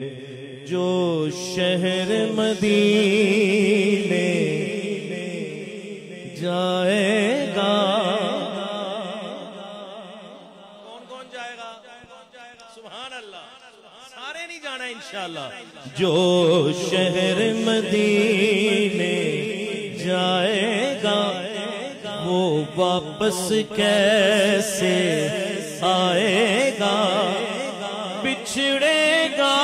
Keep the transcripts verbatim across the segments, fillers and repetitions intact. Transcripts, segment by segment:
जो शहर मदीने जाएगा। कौन कौन जाएगा? सुभान अल्लाह, सारे नहीं जाना इंशाल्लाह। जो शहर मदीने जाएगा वो वापस कैसे आएगा? बिछड़ेगा,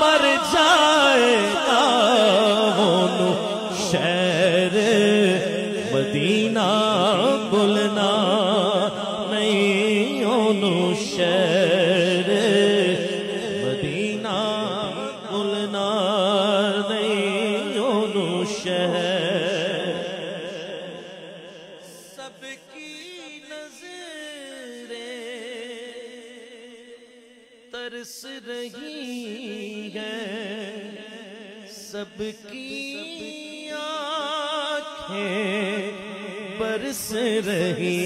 मर जाएगा वो शहर मदीना, भूलना नहीं ओनो शहर मदीना, भूलना नहीं ओनो शहर। सबकी नजरें तरस रही है, सबकी आँखें बरस रही,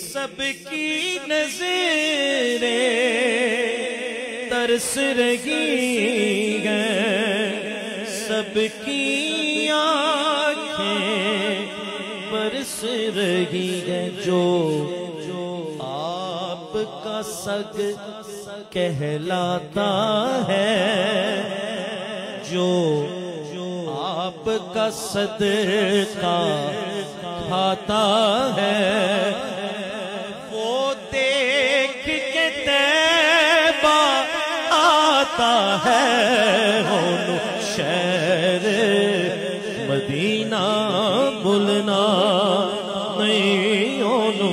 सबकी नजरें तरस रही हैं, सबकी आँखें बरस रही हैं। जो जो आपका सग कहलाता है, जो जो आपका सदका खाता है, वो देख के तैबा आता है ओनो शहर मदीना, भूलना नहीं ओनो।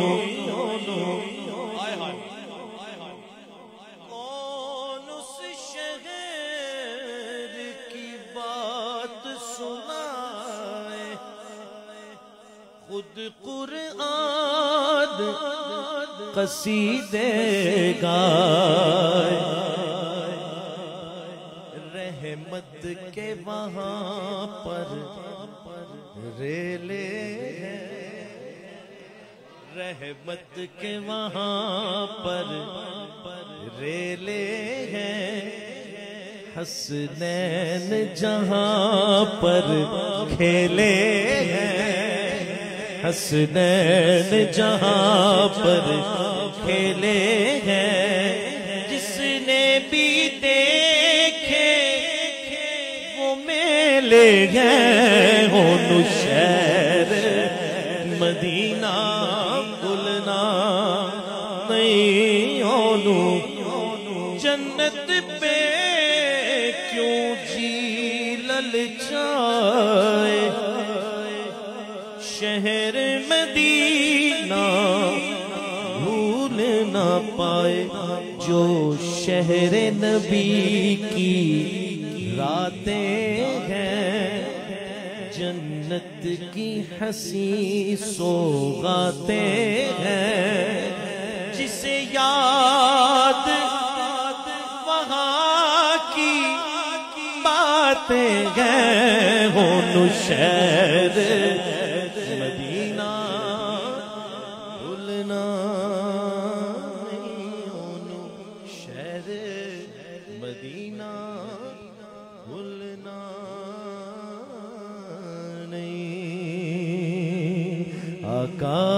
खुद कुरान कसीदे गाए, रहमत के वहाँ पर रेले, रहमत के वहाँ पर रेले हैं, हसनैन जहाँ पर खेले हैं, हसनैन जहाँ पर खेले हैं। जिसने भी देखे वो मेले हैं ओनो शहर मदीना, भूलना नहीं ओनो। जन्नत पे क्यों जी ललचाए, शहर मदीना भूल ना पाए। जो शहर नबी की रातें हैं, जन्नत की हंसी सौगातें हैं, जिसे याद वहाँ की बातें हैं ओनो शहर मदीना, भूलना नहीं ओनो शहर मदीना, भूलना नहीं आका।